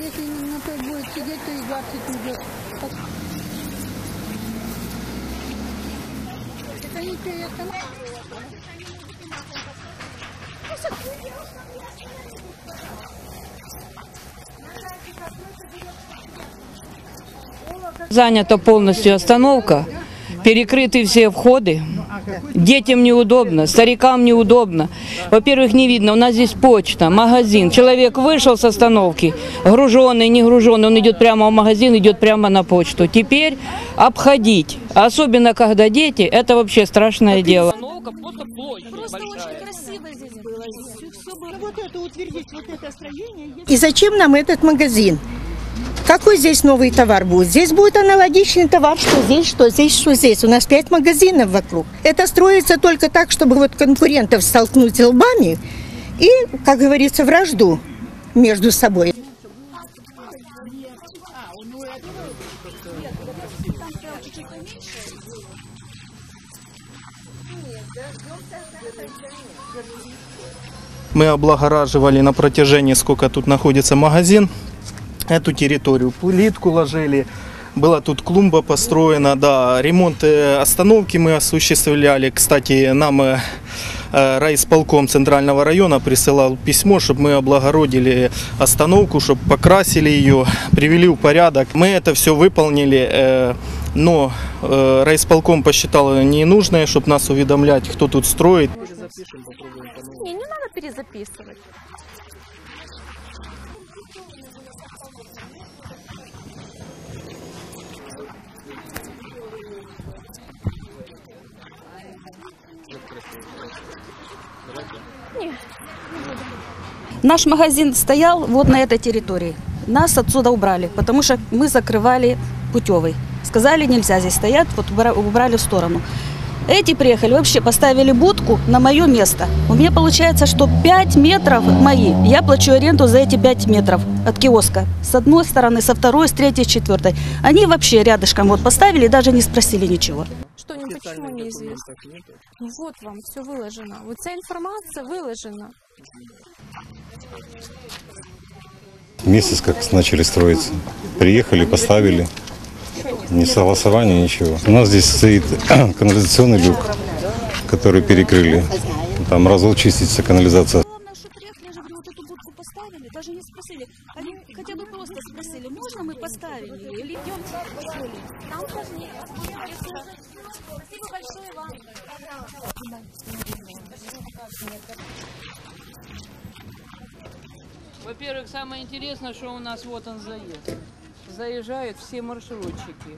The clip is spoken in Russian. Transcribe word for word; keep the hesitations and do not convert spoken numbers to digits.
если на той будет сидеть, то и двадцать идет. Это интересно. Занята полностью остановка, перекрыты все входы. Детям неудобно, старикам неудобно. Во-первых, не видно, у нас здесь почта, магазин. Человек вышел с остановки, груженный, не груженный, он идет прямо в магазин, идет прямо на почту. Теперь обходить, особенно когда дети, это вообще страшное дело. И зачем нам этот магазин? Какой здесь новый товар будет? Здесь будет аналогичный товар, что здесь, что здесь, что здесь. У нас пять магазинов вокруг. Это строится только так, чтобы вот конкурентов столкнуть лбами и, как говорится, вражду между собой. Мы облагораживали на протяжении, сколько тут находится магазин, эту территорию, плитку ложили, была тут клумба построена, да, ремонт остановки мы осуществляли. Кстати, нам райисполком Центрального района присылал письмо, чтобы мы облагородили остановку, чтобы покрасили ее, привели в порядок. Мы это все выполнили, но райисполком посчитал ненужное, чтобы нас уведомлять, кто тут строит. Не, не надо перезаписывать. Наш магазин стоял вот на этой территории. Нас отсюда убрали, потому что мы закрывали путевый. Сказали, нельзя здесь стоять, вот убрали в сторону. Эти приехали, вообще поставили будку на мое место. У меня получается, что пять метров мои. Я плачу аренду за эти пять метров от киоска. С одной стороны, со второй, с третьей, с четвертой. Они вообще рядышком вот поставили, даже не спросили ничего. Что ни почему неизвестно. Вот вам все выложено. Вот вся информация выложена. Месяц как начали строиться. Приехали, поставили. Ни согласования, ничего. У нас здесь стоит канализационный люк, который перекрыли. Там разок чистится канализация. Главное, что приехали, же вот эту будку поставили, даже не спросили. Они хотя бы просто спросили, можно мы поставим ее или идем. Там важнее. Спасибо большое вам. Во-первых, самое интересное, что у нас вот он заезд. Заезжают все маршрутчики.